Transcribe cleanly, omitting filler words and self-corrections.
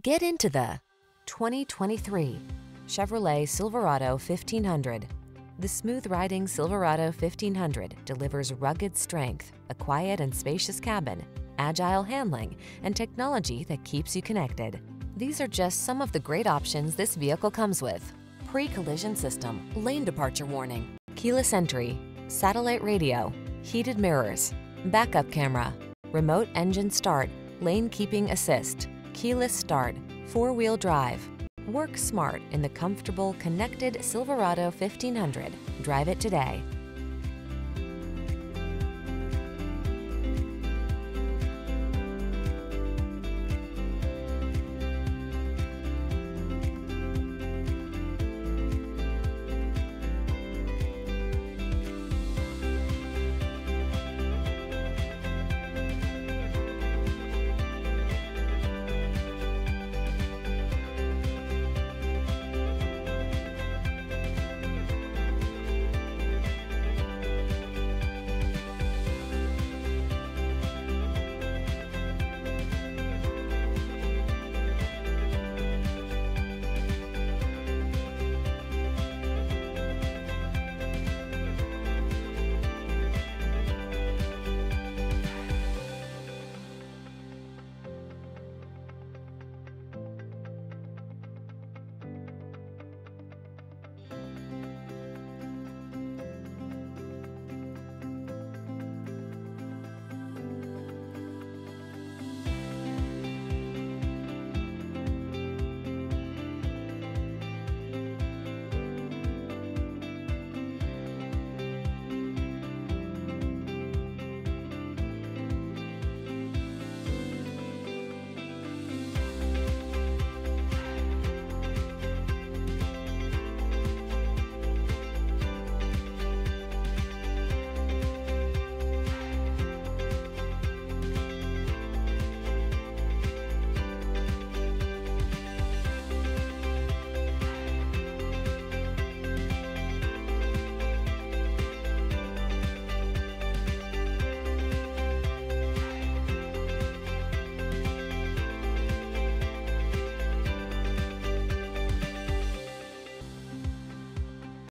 Get into the 2023 Chevrolet Silverado 1500. The smooth-riding Silverado 1500 delivers rugged strength, a quiet and spacious cabin, agile handling, and technology that keeps you connected. These are just some of the great options this vehicle comes with: pre-collision system, lane departure warning, keyless entry, satellite radio, heated mirrors, backup camera, remote engine start, lane keeping assist, keyless start, four-wheel drive. Work smart in the comfortable, connected Silverado 1500. Drive it today.